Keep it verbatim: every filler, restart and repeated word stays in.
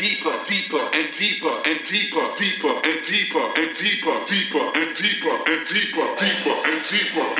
deeper, deeper, and deeper, and deeper, deeper, and deeper, and deeper, deeper, and deeper, and deeper, deeper, and deeper.